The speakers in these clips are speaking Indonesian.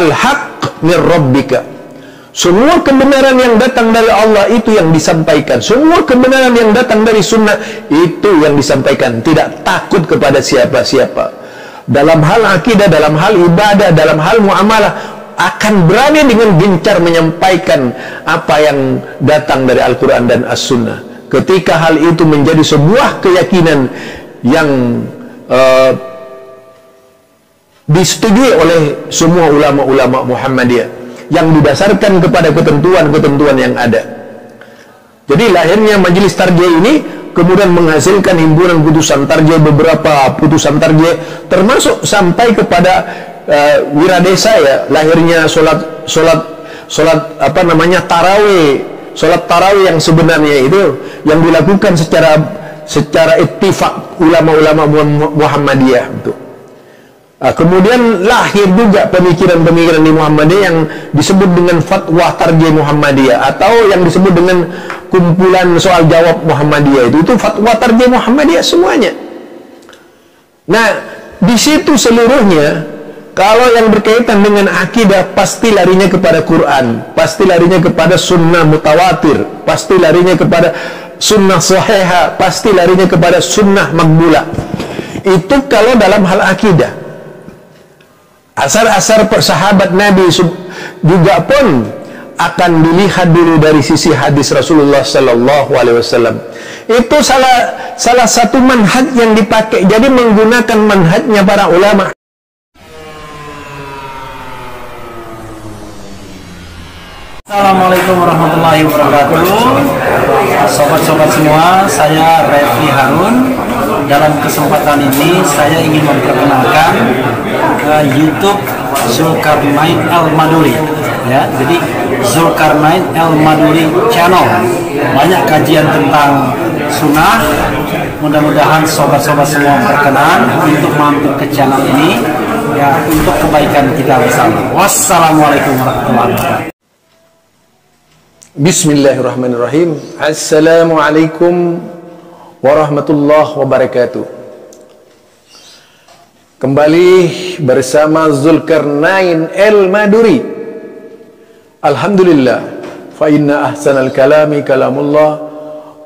al-haq min rabbika. Semua kebenaran yang datang dari Allah itu yang disampaikan. Semua kebenaran yang datang dari sunnah itu yang disampaikan. Tidak takut kepada siapa-siapa. Dalam hal akidah, dalam hal ibadah, dalam hal muamalah, akan berani dengan gencar menyampaikan apa yang datang dari Al-Quran dan As-Sunnah. Ketika hal itu menjadi sebuah keyakinan yang disetujui oleh semua ulama-ulama Muhammadiyah, yang didasarkan kepada ketentuan-ketentuan yang ada. Jadi lahirnya majelis tarjih ini kemudian menghasilkan himpunan putusan tarjih, beberapa putusan tarjih, termasuk sampai kepada wiradesa, ya, lahirnya sholat tarawih yang sebenarnya itu yang dilakukan secara ittifak ulama-ulama Muhammadiyah itu. Kemudian lahir juga pemikiran-pemikiran di Muhammadiyah yang disebut dengan fatwa tarjih Muhammadiyah, atau yang disebut dengan kumpulan soal jawab Muhammadiyah. Itu fatwa tarjih Muhammadiyah semuanya. Nah, di situ seluruhnya, kalau yang berkaitan dengan akidah pasti larinya kepada Quran, pasti larinya kepada sunnah mutawatir, pasti larinya kepada sunnah sahiha, pasti larinya kepada sunnah makbulah. Itu kalau dalam hal akidah. Asar-asar persahabat Nabi juga pun akan dilihat dulu dari sisi hadis Rasulullah Sallallahu Alaihi Wasallam. Itu salah satu manhaj yang dipakai. Jadi menggunakan manhajnya para ulama. Assalamualaikum warahmatullahi wabarakatuh. Sobat-sobat semua, saya Rafi Harun. Dalam kesempatan ini saya ingin memperkenalkan ke YouTube Zulkarnain El Madury, ya. Jadi Zulkarnain El Madury channel, banyak kajian tentang sunnah. Mudah-mudahan sobat-sobat semua berkenan untuk mampir ke channel ini, ya, untuk kebaikan kita bersama. Wassalamualaikum warahmatullahi wabarakatuh. Bismillahirrahmanirrahim. Assalamualaikum warahmatullahi wabarakatuh. Kembali bersama Zulkarnain El Madury. Alhamdulillah, fa inna ahsanal kalami kalamullah,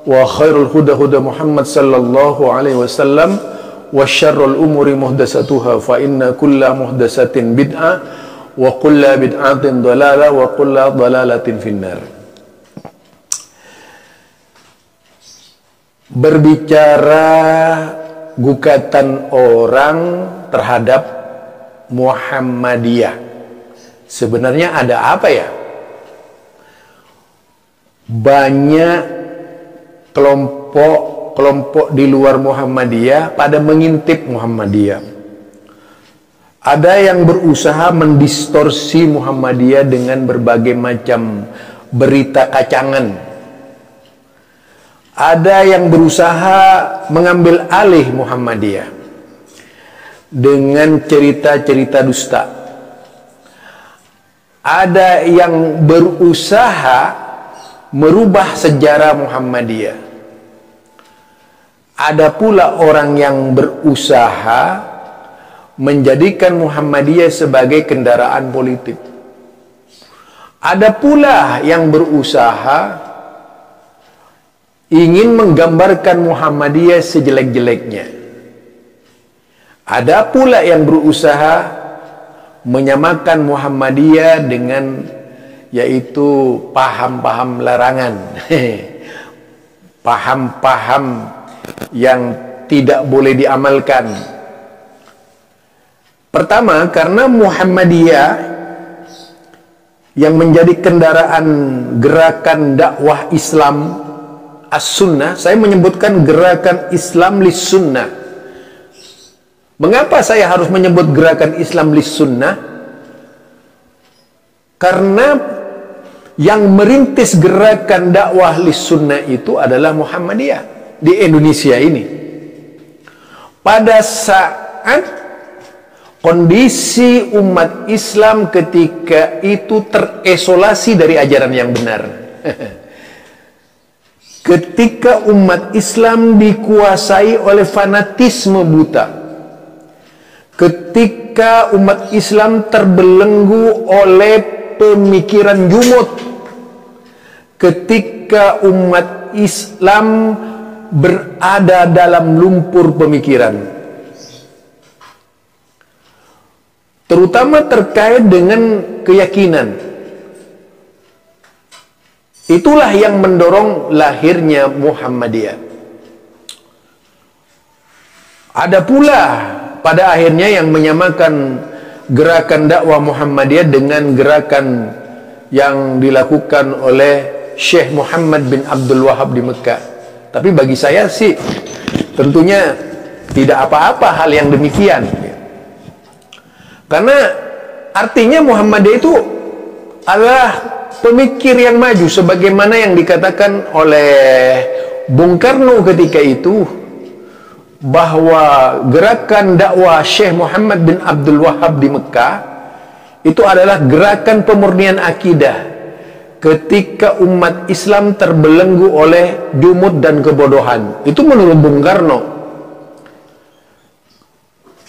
wa khairul huda huda Muhammad sallallahu alaihi wasallam, wa syarrul umuri muhdatsatuha, fa inna kulla muhdatsatin bid'ah, wa kulla bid'atin dalalah, wa kulla dalalatin finnar. Berbicara gugatan orang terhadap Muhammadiyah, sebenarnya ada apa, ya? Banyak kelompok di luar Muhammadiyah pada mengintip Muhammadiyah. Ada yang berusaha mendistorsi Muhammadiyah dengan berbagai macam berita kacangan. Ada yang berusaha mengambil alih Muhammadiyah dengan cerita-cerita dusta. Ada yang berusaha merubah sejarah Muhammadiyah. Ada pula orang yang berusaha menjadikan Muhammadiyah sebagai kendaraan politik. Ada pula yang berusaha ingin menggambarkan Muhammadiyah sejelek-jeleknya. Ada pula yang berusaha menyamakan Muhammadiyah dengan, yaitu, paham-paham larangan, paham-paham yang tidak boleh diamalkan. Pertama, karena Muhammadiyah yang menjadi kendaraan gerakan dakwah Islam As-Sunnah, saya menyebutkan gerakan Islam lis Sunnah. Mengapa saya harus menyebut gerakan Islam lis Sunnah? Karena yang merintis gerakan dakwah lis Sunnah itu adalah Muhammadiyah di Indonesia ini. Pada saat kondisi umat Islam ketika itu terisolasi dari ajaran yang benar. Ketika umat Islam dikuasai oleh fanatisme buta, ketika umat Islam terbelenggu oleh pemikiran jumud, ketika umat Islam berada dalam lumpur pemikiran, terutama terkait dengan keyakinan. Itulah yang mendorong lahirnya Muhammadiyah. Ada pula pada akhirnya yang menyamakan gerakan dakwah Muhammadiyah dengan gerakan yang dilakukan oleh Syekh Muhammad bin Abdul Wahab di Mekah. Tapi bagi saya sih tentunya tidak apa-apa hal yang demikian, karena artinya Muhammadiyah itu adalah pemikir yang maju, sebagaimana yang dikatakan oleh Bung Karno ketika itu, bahwa gerakan dakwah Syekh Muhammad bin Abdul Wahab di Mekah itu adalah gerakan pemurnian akidah ketika umat Islam terbelenggu oleh jumud dan kebodohan. Itu menurut Bung Karno.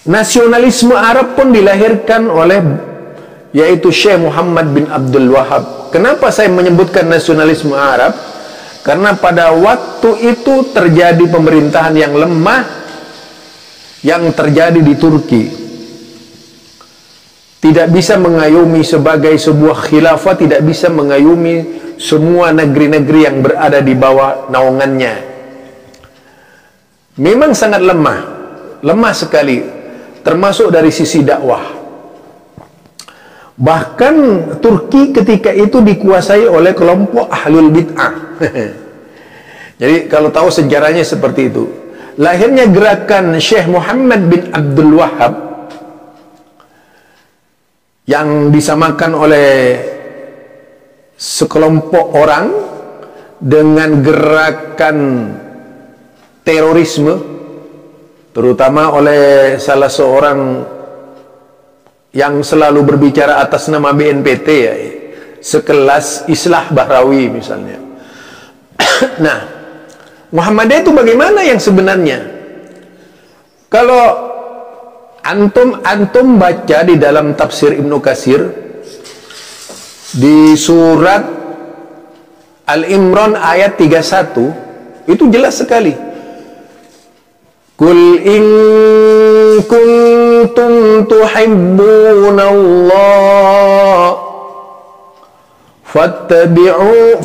Nasionalisme Arab pun dilahirkan oleh yaitu Syekh Muhammad bin Abdul Wahab. Kenapa saya menyebutkan nasionalisme Arab? Karena pada waktu itu terjadi pemerintahan yang lemah yang terjadi di Turki. Tidak bisa mengayomi sebagai sebuah khilafah, tidak bisa mengayomi semua negeri-negeri yang berada di bawah naungannya. Memang sangat lemah, lemah sekali, termasuk dari sisi dakwah. Bahkan Turki ketika itu dikuasai oleh kelompok Ahlul Bid'ah. Jadi kalau tahu sejarahnya seperti itu. Lahirnya gerakan Syekh Muhammad bin Abdul Wahab yang disamakan oleh sekelompok orang dengan gerakan terorisme, terutama oleh salah seorang yang selalu berbicara atas nama BNPT ya, sekelas Islah Bahrawi misalnya. Nah, Muhammadiyah itu bagaimana yang sebenarnya? Kalau antum baca di dalam tafsir Ibnu Katsir di surat Al-Imran ayat 31 itu jelas sekali. Qul in kuntum tuhibbunallah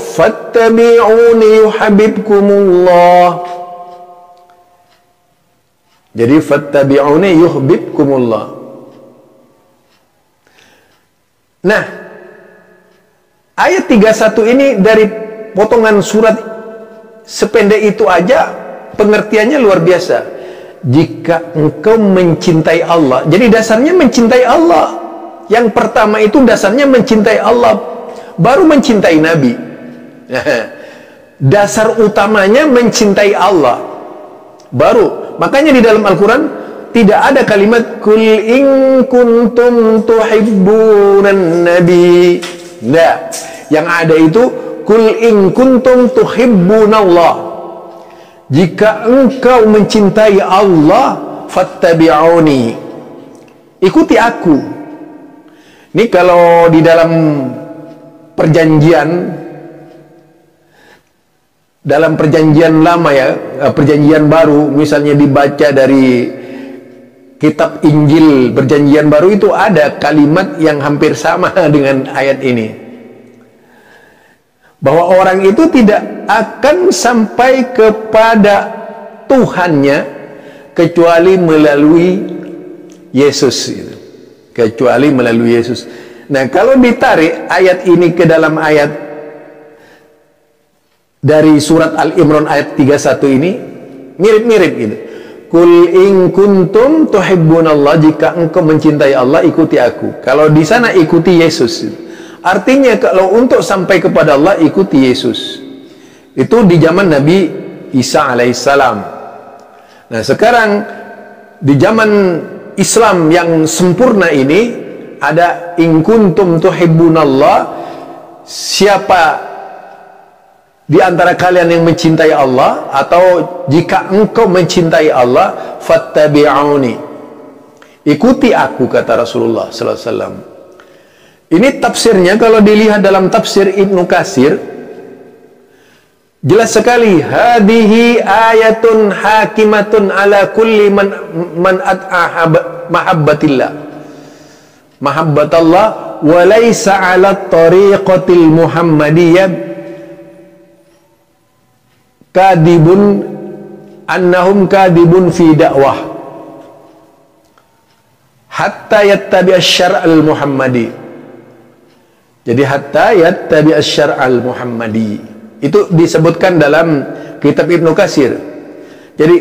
fattabi'uni yuhibbukumullah. Jadi fattabi'uni yuhibbukumullah. Nah, ayat 31 ini dari potongan surat sependek itu aja pengertiannya luar biasa. Jika engkau mencintai Allah, jadi dasarnya mencintai Allah. Yang pertama itu dasarnya mencintai Allah, baru mencintai Nabi. Dasar utamanya mencintai Allah, baru. Makanya di dalam Al-Quran tidak ada kalimat Qul in kuntum tuhibbunan Nabi. Tidak. Yang ada itu Qul in kuntum tuhibbunallah. Jika engkau mencintai Allah, fattabi'uni, ikuti aku. Ini kalau di dalam perjanjian, lama ya, perjanjian baru, misalnya dibaca dari kitab Injil perjanjian baru itu ada kalimat yang hampir sama dengan ayat ini. Bahwa orang itu tidak akan sampai kepada Tuhannya kecuali melalui Yesus. Kecuali melalui Yesus. Nah, kalau ditarik ayat ini ke dalam ayat dari surat Al-Imran ayat 31 ini mirip-mirip gitu. Qul in kuntum tuhibbunallah, jika engkau mencintai Allah ikuti aku. Kalau di sana ikuti Yesus. Gitu. Artinya kalau untuk sampai kepada Allah ikuti Yesus. Itu di zaman Nabi Isa alaihissalam. Nah, sekarang di zaman Islam yang sempurna ini ada in kuntum tuhibbunallah. Siapa di antara kalian yang mencintai Allah, atau jika engkau mencintai Allah, fattabi'uni, Ikuti aku, kata Rasulullah sallallahu alaihi wasallam. Ini tafsirnya kalau dilihat dalam tafsir Ibnu Katsir jelas sekali, hadhihi ayatun hakimatun ala kulli man at'a mahabbatillah. Mahabbatallah wa laysa 'ala tariqatil muhammadiyah kadibun annahum kadibun fi dakwah. Hatta yattabi'a syar'al muhammadi. Jadi hatta yattabi'a syar'al muhammadi. Itu disebutkan dalam kitab Ibnu Katsir. Jadi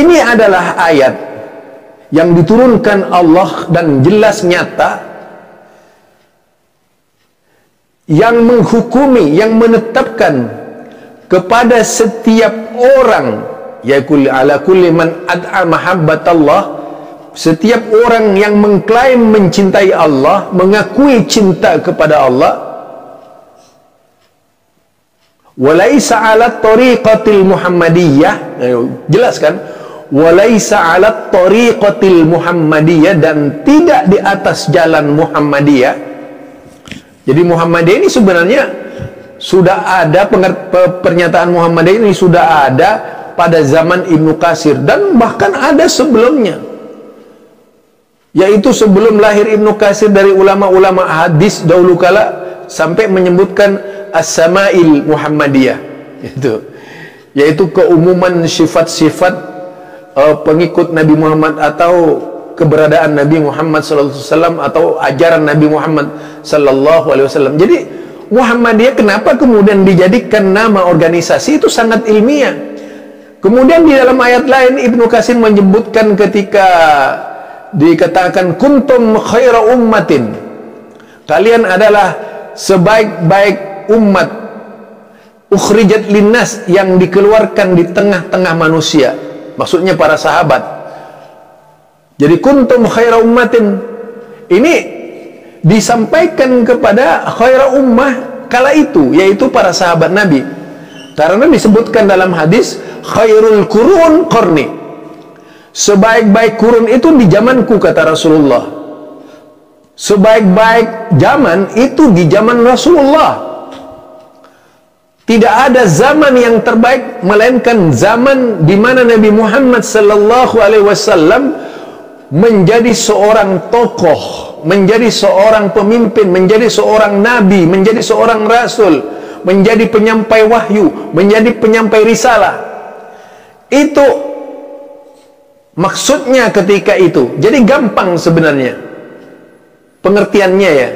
ini adalah ayat yang diturunkan Allah dan jelas nyata yang menghukumi, yang menetapkan kepada setiap orang, ya kulli ala kulli man ad'a mahabbatallah. Setiap orang yang mengklaim mencintai Allah, mengakui cinta kepada Allah, walaisa 'ala tariqatil muhammadiyah, jelas kan? Walaisa 'ala tariqatil muhammadiyah, dan tidak di atas jalan Muhammadiyah. Jadi Muhammadiyah ini sebenarnya sudah ada, pernyataan Muhammadiyah ini sudah ada pada zaman Ibnu Katsir dan bahkan ada sebelumnya, yaitu sebelum lahir Ibnu Katsir dari ulama-ulama hadis dahulu kala sampai menyebutkan as-sama'il Muhammadiyah, itu yaitu keumuman sifat-sifat pengikut Nabi Muhammad atau keberadaan Nabi Muhammad sallallahu alaihi wasallam atau ajaran Nabi Muhammad sallallahu alaihi wasallam. Jadi Muhammadiyah kenapa kemudian dijadikan nama organisasi itu sangat ilmiah. Kemudian di dalam ayat lain Ibnu Katsir menyebutkan ketika dikatakan kuntum khaira ummatin, kalian adalah sebaik-baik umat, ukhrijat linnas, yang dikeluarkan di tengah-tengah manusia, maksudnya para sahabat. Jadi kuntum khaira ummatin ini disampaikan kepada khaira ummah kala itu, yaitu para sahabat Nabi, karena disebutkan dalam hadis khairul qurun qarni, sebaik-baik kurun itu di zamanku, kata Rasulullah. Sebaik-baik zaman itu di zaman Rasulullah. Tidak ada zaman yang terbaik melainkan zaman di mana Nabi Muhammad sallallahu alaihi wasallam menjadi seorang tokoh, menjadi seorang pemimpin, menjadi seorang nabi, menjadi seorang rasul, menjadi penyampai wahyu, menjadi penyampai risalah. Itu maksudnya ketika itu. Jadi gampang sebenarnya pengertiannya, ya.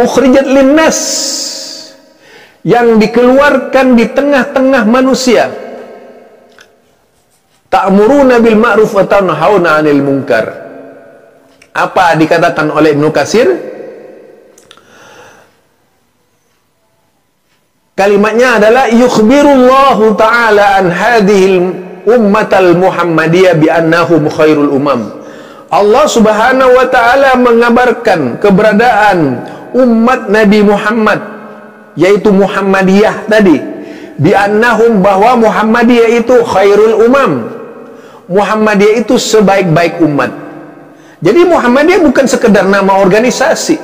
Ukhrijat linnas, yang dikeluarkan di tengah-tengah manusia. Ta'muruna bil ma'ruf wa tanhauna 'anil munkar. Apa dikatakan oleh Ibnu Katsir? Kalimatnya adalah yukhbirullahu ta'ala an hadhil ummatal muhammadiyah bi annahum khairul umam. Allah subhanahu wa ta'ala mengabarkan keberadaan umat Nabi Muhammad, yaitu Muhammadiyah tadi, bi annahum, bahwa Muhammadiyah itu khairul umam, Muhammadiyah itu sebaik-baik umat. Jadi Muhammadiyah bukan sekedar nama organisasi.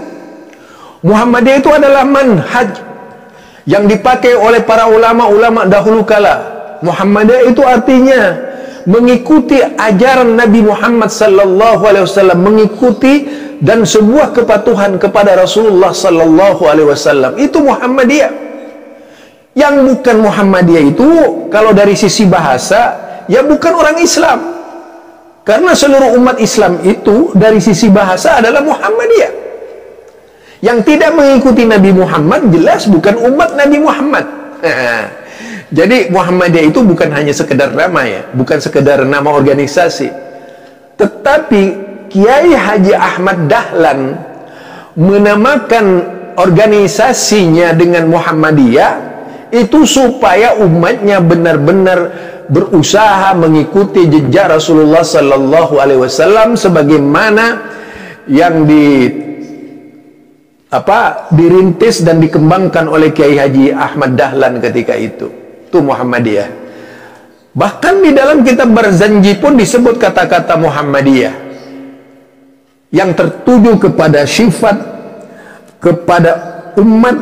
Muhammadiyah itu adalah manhaj yang dipakai oleh para ulama-ulama dahulu kala. Muhammadiyah itu artinya mengikuti ajaran Nabi Muhammad sallallahu alaihi wasallam, mengikuti dan sebuah kepatuhan kepada Rasulullah sallallahu alaihi wasallam. Itu Muhammadiyah. Yang bukan Muhammadiyah itu kalau dari sisi bahasa, ya bukan orang Islam. Karena seluruh umat Islam itu dari sisi bahasa adalah Muhammadiyah. Yang tidak mengikuti Nabi Muhammad jelas bukan umat Nabi Muhammad. Jadi Muhammadiyah itu bukan hanya sekedar nama, ya, bukan sekedar nama organisasi. Tetapi Kiai Haji Ahmad Dahlan menamakan organisasinya dengan Muhammadiyah itu supaya umatnya benar-benar berusaha mengikuti jejak Rasulullah sallallahu alaihi wasallam sebagaimana yang dirintis dan dikembangkan oleh Kiai Haji Ahmad Dahlan ketika itu. Itu Muhammadiyah. Bahkan di dalam kitab Barzanji pun disebut kata-kata Muhammadiyah. yang tertuju kepada sifat, kepada umat,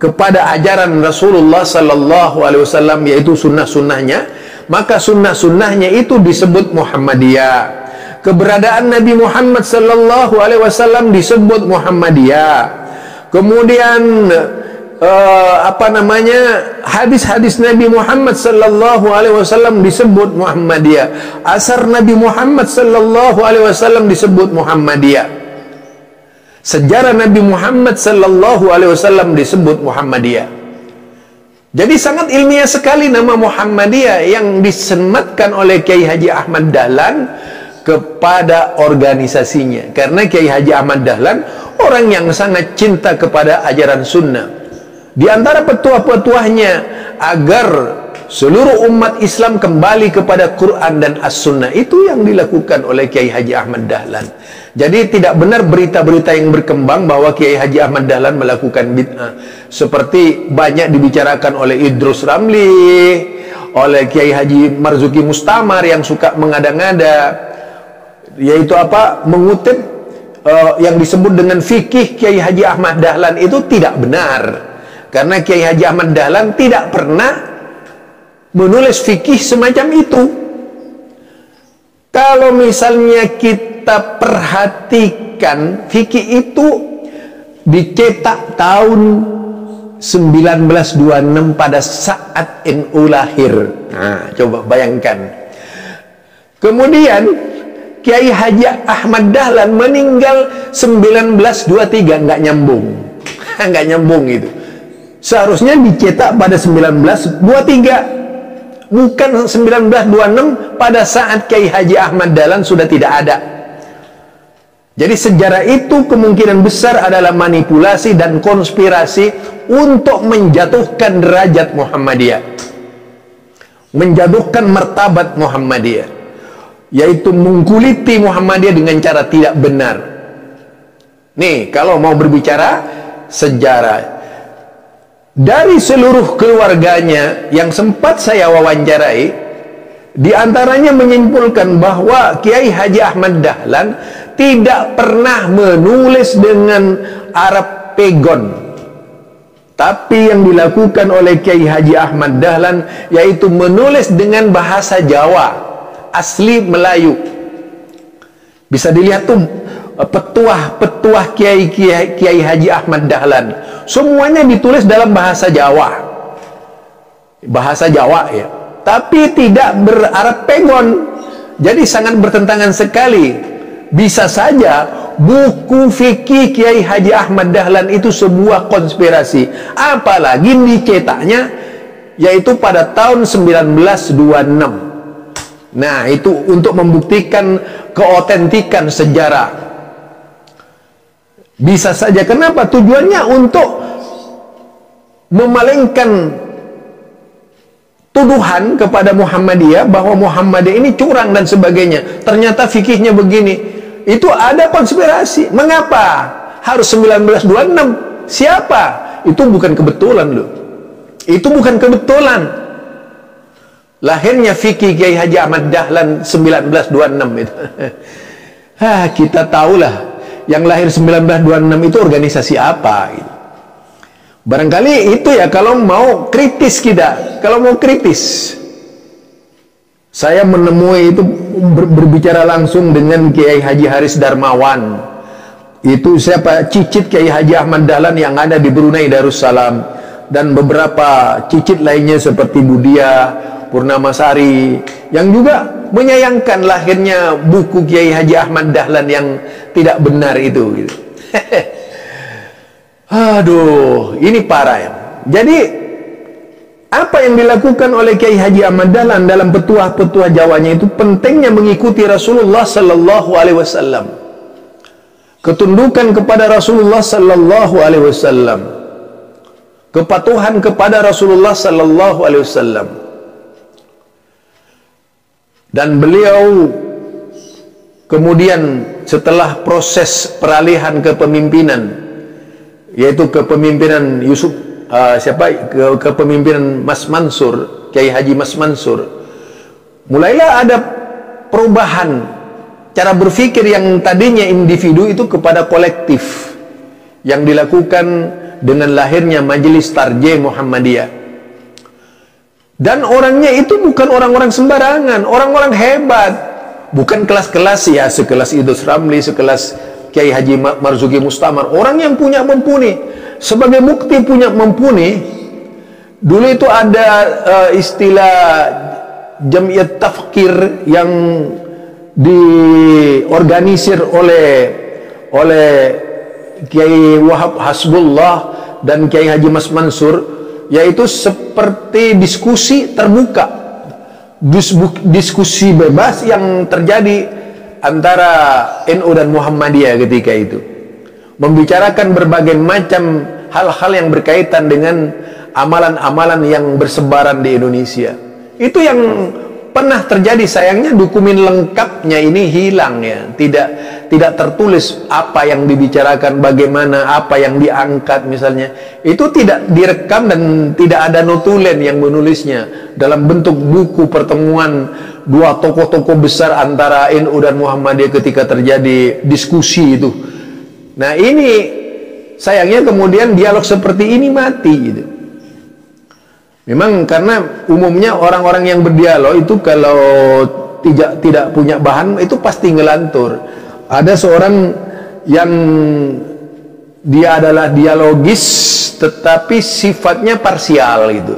kepada ajaran Rasulullah sallallahu alaihi wasallam, yaitu sunnah-sunnahnya, maka sunnah-sunnahnya itu disebut Muhammadiyah. Keberadaan Nabi Muhammad sallallahu alaihi wasallam disebut Muhammadiyah. Kemudian hadis-hadis Nabi Muhammad sallallahu alaihi wasallam disebut Muhammadiyah. Asar Nabi Muhammad sallallahu alaihi wasallam disebut Muhammadiyah. Sejarah Nabi Muhammad sallallahu alaihi wasallam disebut Muhammadiyah. Jadi sangat ilmiah sekali nama Muhammadiyah yang disematkan oleh Kiai Haji Ahmad Dahlan kepada organisasinya, karena Kiai Haji Ahmad Dahlan orang yang sangat cinta kepada ajaran sunnah. Di antara petua-petuahnya agar seluruh umat Islam kembali kepada Quran dan As-Sunnah, itu yang dilakukan oleh Kiai Haji Ahmad Dahlan. Jadi tidak benar berita-berita yang berkembang bahwa Kiai Haji Ahmad Dahlan melakukan bid'ah, seperti banyak dibicarakan oleh Idrus Ramli, oleh Kiai Haji Marzuki Mustamar yang suka mengada-ngada, yaitu mengutip yang disebut dengan fikih Kiai Haji Ahmad Dahlan. Itu tidak benar, karena Kiai Haji Ahmad Dahlan tidak pernah menulis fikih semacam itu. Kalau misalnya kita perhatikan, fikih itu dicetak tahun 1926 pada saat NU lahir. Nah, coba bayangkan. Kemudian Kiai Haji Ahmad Dahlan meninggal 1923, nggak nyambung gitu. Seharusnya dicetak pada 1923, bukan 1926 pada saat Kiai Haji Ahmad Dahlan sudah tidak ada. Jadi sejarah itu kemungkinan besar adalah manipulasi dan konspirasi untuk menjatuhkan derajat Muhammadiyah, menjatuhkan martabat Muhammadiyah, yaitu mengkuliti Muhammadiyah dengan cara tidak benar. Nih, kalau mau berbicara sejarah, dari seluruh keluarganya yang sempat saya wawancarai, di antaranya menyimpulkan bahwa Kiai Haji Ahmad Dahlan tidak pernah menulis dengan Arab pegon. Tapi yang dilakukan oleh Kiai Haji Ahmad Dahlan yaitu menulis dengan bahasa Jawa asli Melayu. Bisa dilihat tuh petuah-petuah Kiai Haji Ahmad Dahlan semuanya ditulis dalam bahasa Jawa ya, tapi tidak berarab pegon. Jadi sangat bertentangan sekali. Bisa saja buku fikih Kiai Haji Ahmad Dahlan itu sebuah konspirasi, apalagi dicetaknya yaitu pada tahun 1926. Nah, itu untuk membuktikan keotentikan sejarah. Bisa saja. Kenapa? Tujuannya untuk memalingkan tuduhan kepada Muhammadiyah bahwa Muhammadiyah ini curang dan sebagainya. Ternyata fikihnya begini. Itu ada konspirasi. Mengapa harus 1926? Siapa? Itu bukan kebetulan loh. Itu bukan kebetulan. Lahirnya fikih Kiai Haji Ahmad Dahlan 1926 itu. Kita tahulah yang lahir 1926 itu organisasi apa gitu. Barangkali itu ya, kalau mau kritis kita. Kalau mau kritis, saya menemui itu berbicara langsung dengan Kiai Haji Haris Darmawan. Itu siapa? Cicit Kiai Haji Ahmad Dahlan yang ada di Brunei Darussalam, dan beberapa cicit lainnya seperti Budia Purnamasari, yang juga menyayangkan lahirnya buku Kiai Haji Ahmad Dahlan yang tidak benar itu gitu. Aduh, ini parah ya. Jadi apa yang dilakukan oleh Kiai Haji Ahmad Dahlan dalam petuah-petuah Jawanya itu, pentingnya mengikuti Rasulullah sallallahu alaihi wasallam, ketundukan kepada Rasulullah sallallahu alaihi wasallam, kepatuhan kepada Rasulullah sallallahu alaihi wasallam. Dan beliau kemudian setelah proses peralihan kepemimpinan, yaitu kepemimpinan kepemimpinan Mas Mansur, Kyai Haji Mas Mansur, mulailah ada perubahan cara berpikir yang tadinya individu itu kepada kolektif yang dilakukan dengan lahirnya Majelis Tarjih Muhammadiyah. Dan orangnya itu bukan orang-orang sembarangan, orang-orang hebat, bukan kelas-kelas ya, sekelas Idrus Ramli, sekelas Kiai Haji Marzuki Mustamar, orang yang punya mumpuni. Sebagai bukti punya mumpuni, dulu itu ada istilah Jam'iyat Tafkir yang diorganisir oleh Kiai Wahab Hasbullah dan Kiai Haji Mas Mansur, yaitu seperti diskusi terbuka, diskusi bebas yang terjadi antara NU dan Muhammadiyah ketika itu, membicarakan berbagai macam hal-hal yang berkaitan dengan amalan-amalan yang bersebaran di Indonesia. Itu yang pernah terjadi. Sayangnya dokumen lengkapnya ini hilang ya, tidak tertulis apa yang dibicarakan, bagaimana, apa yang diangkat misalnya. Itu tidak direkam dan tidak ada notulen yang menulisnya dalam bentuk buku pertemuan dua tokoh-tokoh besar antara NU dan Muhammadiyah ketika terjadi diskusi itu. Nah ini sayangnya kemudian dialog seperti ini mati gitu. Memang karena umumnya orang-orang yang berdialog itu kalau tidak punya bahan itu pasti ngelantur. Ada seorang yang dia adalah dialogis tetapi sifatnya parsial gitu.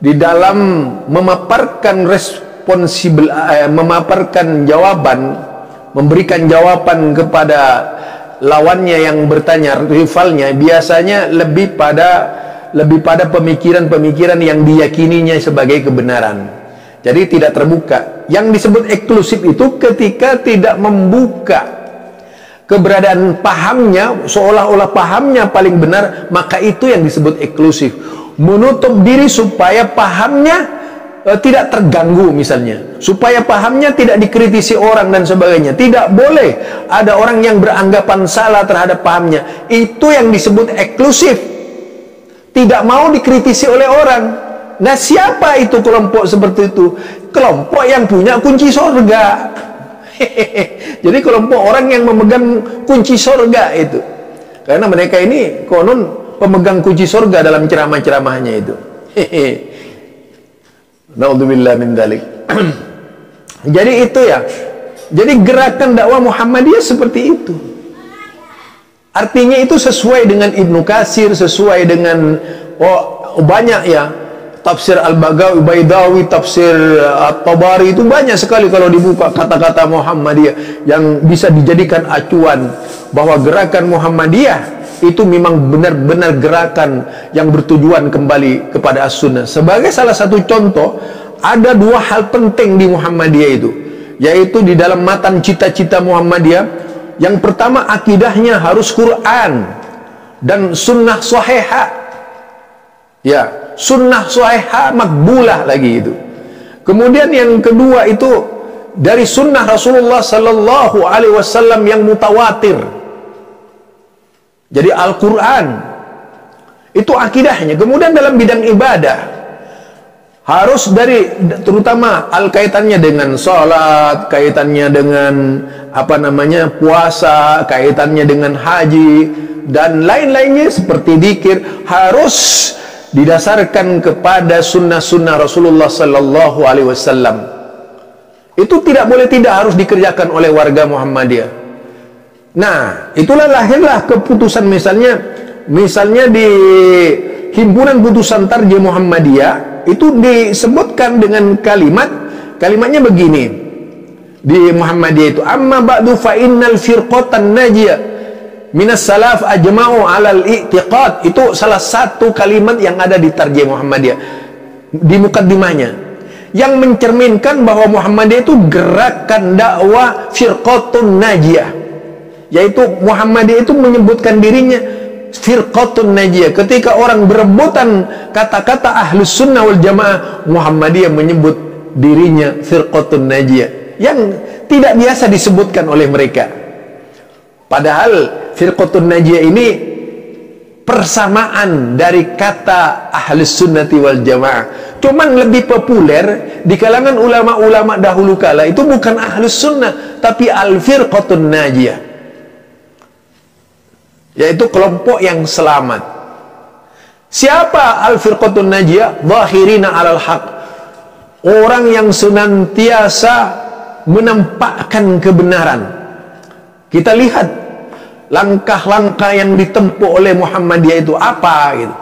Di dalam memaparkan memaparkan jawaban, memberikan jawaban kepada lawannya yang bertanya, rivalnya, biasanya lebih pada pemikiran-pemikiran yang diyakininya sebagai kebenaran. Jadi tidak terbuka. Yang disebut eksklusif itu ketika tidak membuka keberadaan pahamnya, seolah-olah pahamnya paling benar, maka itu yang disebut eksklusif. Menutup diri supaya pahamnya tidak terganggu misalnya, supaya pahamnya tidak dikritisi orang dan sebagainya. Tidak boleh ada orang yang beranggapan salah terhadap pahamnya. Itu yang disebut eksklusif, tidak mau dikritisi oleh orang. Nah siapa itu kelompok seperti itu? Kelompok yang punya kunci surga. Jadi kelompok orang yang memegang kunci surga itu, karena mereka ini konon pemegang kunci surga dalam ceramah-ceramahnya itu. Naudzubillah min dzalik. Jadi itu ya. Jadi gerakan dakwah Muhammadiyah seperti itu. Artinya itu sesuai dengan Ibnu Katsir, sesuai dengan banyak ya, tafsir Al-Bagawi, Baidawi, tafsir At-Tabari, itu banyak sekali kalau dibuka kata-kata Muhammadiyah yang bisa dijadikan acuan bahwa gerakan Muhammadiyah itu memang benar-benar gerakan yang bertujuan kembali kepada As-Sunnah. Sebagai salah satu contoh, ada dua hal penting di Muhammadiyah itu, yaitu di dalam matan cita-cita Muhammadiyah. Yang pertama, akidahnya harus Quran dan sunnah sahihah. Ya, sunnah sahihah makbulah lagi itu. Kemudian yang kedua itu dari sunnah Rasulullah Sallallahu Alaihi Wasallam yang mutawatir. Jadi Al-Quran itu akidahnya. Kemudian dalam bidang ibadah harus dari, terutama kaitannya dengan salat, kaitannya dengan apa namanya puasa, kaitannya dengan haji dan lain-lainnya seperti dzikir, harus didasarkan kepada sunnah-sunnah Rasulullah Sallallahu Alaihi Wasallam. Itu tidak boleh tidak, harus dikerjakan oleh warga Muhammadiyah. Nah itulah lahirlah keputusan, misalnya di himpunan putusan Tarjih Muhammadiyah itu disebutkan dengan kalimatnya begini di Muhammadiyah itu, amma ba'du fa innal firqatan najiyah minas salaf ajma'u alal i'tiqad. Itu salah satu kalimat yang ada di Tarjih Muhammadiyah di mukaddimahnya, yang mencerminkan bahwa Muhammadiyah itu gerakan dakwah firqatun najiyah, yaitu Muhammadiyah itu menyebutkan dirinya firqatun najiyah. Ketika orang berebutan kata-kata Ahlus Sunnah wal Jamaah, Muhammadiyah menyebut dirinya firqatun najiyah, yang tidak biasa disebutkan oleh mereka. Padahal firqatun najiyah ini persamaan dari kata Ahlus Sunnati wal Jamaah. Cuman lebih populer di kalangan ulama-ulama dahulu kala itu bukan ahlus sunnah, tapi al-firqatun najiyah, yaitu kelompok yang selamat. Siapa al-firqatun najiyah? Zahirina alal haq, orang yang senantiasa menampakkan kebenaran. Kita lihat langkah-langkah yang ditempuh oleh Muhammadiyah itu apa gitu.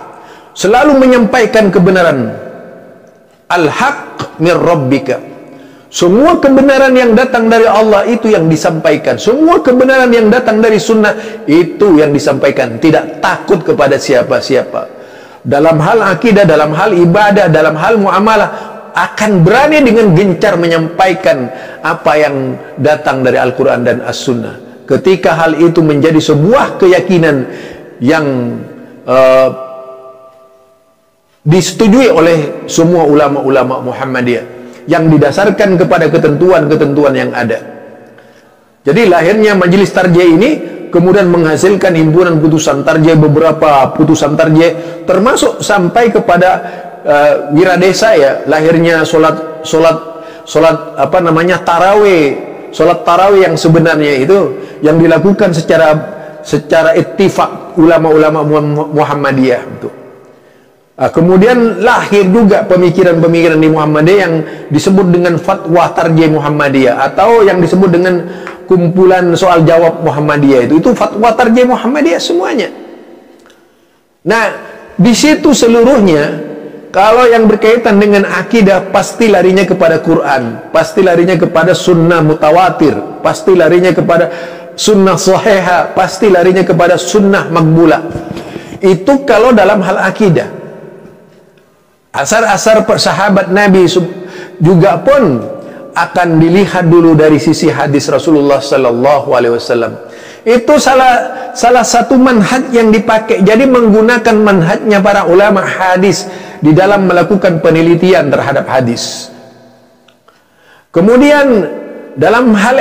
Selalu menyampaikan kebenaran. Al-haq mir rabbika. Semua kebenaran yang datang dari Allah itu yang disampaikan. Semua kebenaran yang datang dari sunnah itu yang disampaikan. Tidak takut kepada siapa-siapa. Dalam hal akidah, dalam hal ibadah, dalam hal muamalah, akan berani dengan gencar menyampaikan apa yang datang dari Al-Quran dan As-Sunnah. Ketika hal itu menjadi sebuah keyakinan yang disetujui oleh semua ulama-ulama Muhammadiyah, yang didasarkan kepada ketentuan-ketentuan yang ada. Jadi lahirnya majelis tarjih ini kemudian menghasilkan himpunan putusan tarjih, beberapa putusan tarjih, termasuk sampai kepada wiradesa ya, lahirnya solat apa namanya tarawih, solat tarawih yang sebenarnya itu yang dilakukan secara ittifak ulama-ulama Muhammadiyah itu. Kemudian lahir juga pemikiran-pemikiran di Muhammadiyah yang disebut dengan fatwa tarjih Muhammadiyah, atau yang disebut dengan kumpulan soal jawab Muhammadiyah itu fatwa tarjih Muhammadiyah semuanya. Nah, di situ seluruhnya kalau yang berkaitan dengan akidah pasti larinya kepada Quran, pasti larinya kepada sunnah mutawatir, pasti larinya kepada sunnah sahihah, pasti larinya kepada sunnah makbulah. Itu kalau dalam hal akidah. Asar-asar sahabat Nabi juga pun akan dilihat dulu dari sisi hadis Rasulullah Sallallahu Alaihi Wasallam. Itu salah satu manhaj yang dipakai. Jadi menggunakan manhajnya para ulama hadis di dalam melakukan penelitian terhadap hadis. Kemudian dalam hal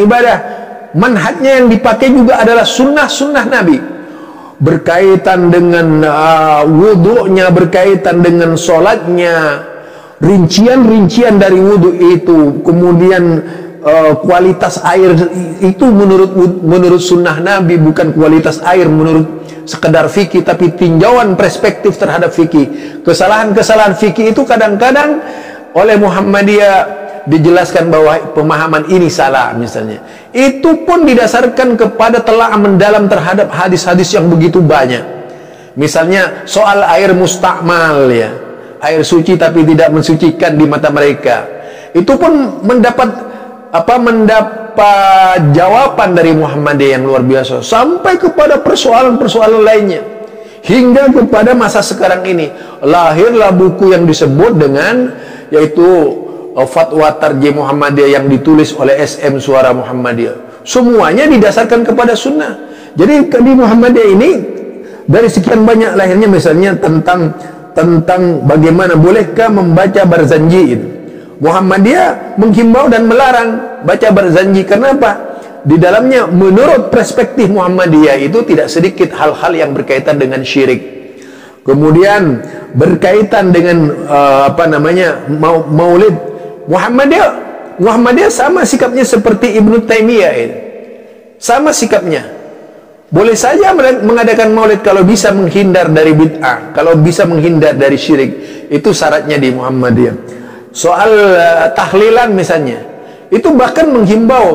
ibadah manhajnya yang dipakai juga adalah sunnah-sunnah Nabi. Berkaitan dengan wudhunya, berkaitan dengan sholatnya, rincian-rincian dari wudhu itu, kemudian kualitas air itu menurut sunnah Nabi, bukan kualitas air menurut sekedar fikih, tapi tinjauan perspektif terhadap fikih. Kesalahan-kesalahan fikih itu kadang-kadang oleh Muhammadiyah dijelaskan bahwa pemahaman ini salah misalnya. Itu pun didasarkan kepada telah mendalam terhadap hadis-hadis yang begitu banyak. Misalnya soal air mustakmal ya, air suci tapi tidak mensucikan di mata mereka. Itu pun mendapat jawaban dari Muhammadiyah yang luar biasa, sampai kepada persoalan-persoalan lainnya, hingga kepada masa sekarang ini. Lahirlah buku yang disebut dengan yaitu fatwa tarjih Muhammadiyah yang ditulis oleh SM Suara Muhammadiyah. Semuanya didasarkan kepada sunnah. Jadi di Muhammadiyah ini dari sekian banyak lahirnya, misalnya tentang bagaimana bolehkah membaca barzanji itu. Muhammadiyah menghimbau dan melarang baca barzanji. Kenapa? Di dalamnya menurut perspektif Muhammadiyah itu tidak sedikit hal-hal yang berkaitan dengan syirik. Kemudian berkaitan dengan maulid. Muhammadiyah sama sikapnya seperti Ibnu Taimiyah itu. Sama sikapnya. Boleh saja mengadakan maulid kalau bisa menghindar dari bid'ah, kalau bisa menghindar dari syirik. Itu syaratnya di Muhammadiyah. Soal tahlilan misalnya, itu bahkan menghimbau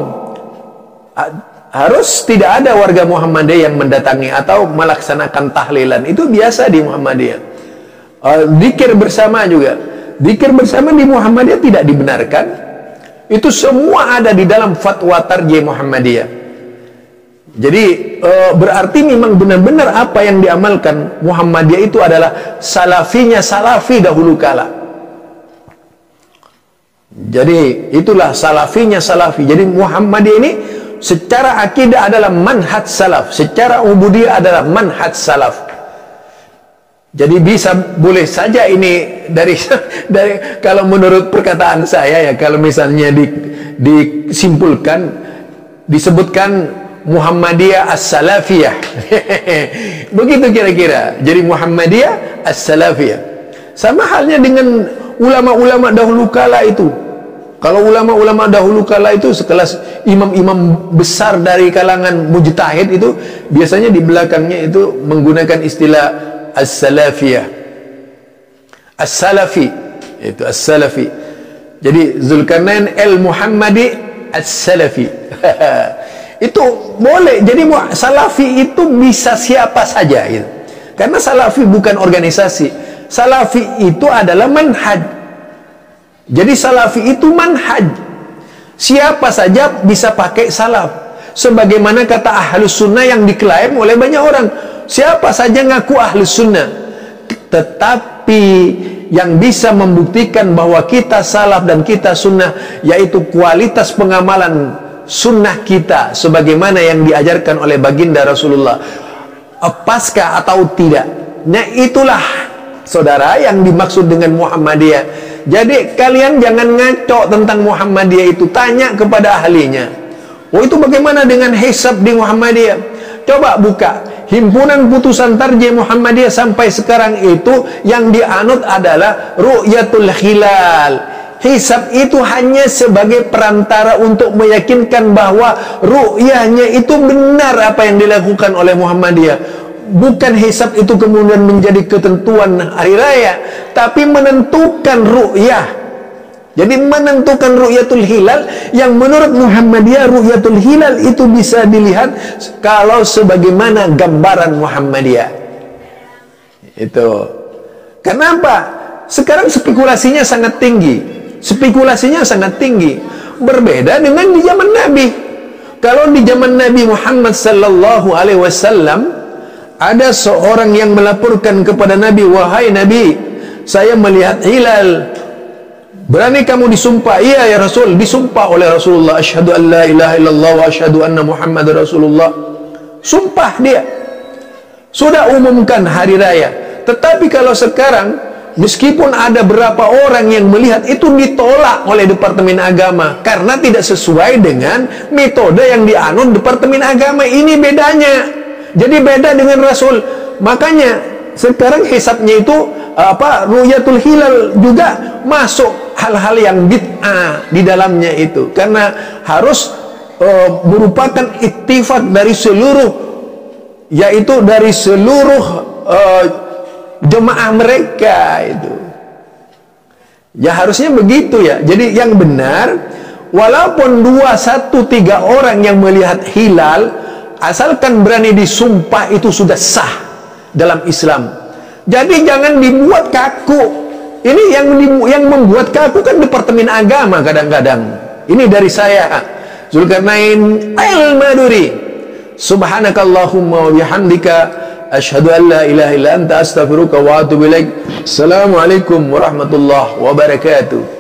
harus tidak ada warga Muhammadiyah yang mendatangi atau melaksanakan tahlilan. Itu biasa di Muhammadiyah. Dzikir bersama juga. Dzikir bersama di Muhammadiyah tidak dibenarkan. Itu semua ada di dalam fatwa tarjih Muhammadiyah. Jadi berarti memang benar-benar apa yang diamalkan Muhammadiyah itu adalah salafinya salafi dahulu kala. Jadi itulah salafinya salafi. Jadi Muhammadiyah ini secara akidah adalah manhaj salaf, secara ubudiyah adalah manhaj salaf. Jadi boleh saja ini dari kalau menurut perkataan saya ya, kalau misalnya disimpulkan disebutkan Muhammadiyah as-salafiyah. Begitu kira-kira. Jadi Muhammadiyah as-salafiyah. Sama halnya dengan ulama-ulama dahulu kala itu. Kalau ulama-ulama dahulu kala itu sekelas imam-imam besar dari kalangan mujtahid itu biasanya di belakangnya itu menggunakan istilah as-salafiyah. As-salafi itu as-salafi. Jadi Zulkarnain El Muhammadi as-salafi. Itu boleh. Jadi salafi itu bisa siapa saja gitu. Karena salafi bukan organisasi. Salafi itu adalah manhaj. Jadi salafi itu manhaj. Siapa saja bisa pakai salaf. Sebagaimana kata ahlus sunnah yang diklaim oleh banyak orang. Siapa saja ngaku ahlus sunnah. Tetapi yang bisa membuktikan bahwa kita salaf dan kita sunnah, yaitu kualitas pengamalan sunnah kita sebagaimana yang diajarkan oleh baginda Rasulullah, pasca atau tidak. Nah itulah saudara yang dimaksud dengan Muhammadiyah. Jadi kalian jangan ngaco tentang Muhammadiyah itu. Tanya kepada ahlinya. Oh itu bagaimana dengan hisab di Muhammadiyah? Coba buka. Himpunan putusan tarjih Muhammadiyah sampai sekarang itu yang dianut adalah ru'yatul khilal. Hisab itu hanya sebagai perantara untuk meyakinkan bahwa ru'yahnya itu benar apa yang dilakukan oleh Muhammadiyah. Bukan hisab itu kemudian menjadi ketentuan hari raya, tapi menentukan ru'yah. Jadi menentukan ru'yatul hilal, yang menurut Muhammadiyah ru'yatul hilal itu bisa dilihat kalau sebagaimana gambaran Muhammadiyah. Itu kenapa sekarang spekulasinya sangat tinggi. Spekulasinya sangat tinggi, berbeda dengan di zaman Nabi. Kalau di zaman Nabi Muhammad sallallahu alaihi wasallam ada seorang yang melaporkan kepada Nabi, wahai Nabi, saya melihat hilal. Berani kamu disumpah? Iya ya Rasul, disumpah oleh Rasulullah. Asyhadu an la ilaha illallah wa asyhadu anna Muhammad Rasulullah. Sumpah dia. Sudah umumkan hari raya. Tetapi kalau sekarang, meskipun ada berapa orang yang melihat, itu ditolak oleh Departemen Agama karena tidak sesuai dengan metode yang dianut Departemen Agama. Ini bedanya. Jadi beda dengan Rasul. Makanya sekarang hisabnya itu ru'yatul hilal juga masuk hal-hal yang bid'ah di dalamnya itu. Karena harus merupakan ittifak dari seluruh, yaitu dari seluruh jemaah mereka itu. Ya harusnya begitu ya. Jadi yang benar, walaupun 2, 1, 3 orang yang melihat hilal, asalkan berani disumpah itu sudah sah dalam Islam. Jadi jangan dibuat kaku. Ini yang membuat kaku kan Departemen Agama kadang-kadang. Ini dari saya, Zulkarnain El Madury. Subhanakallahumma wa bihamdika asyhadu an la ilaha illa anta astaghfiruka wa atubu ilaik. Assalamualaikum warahmatullahi wabarakatuh.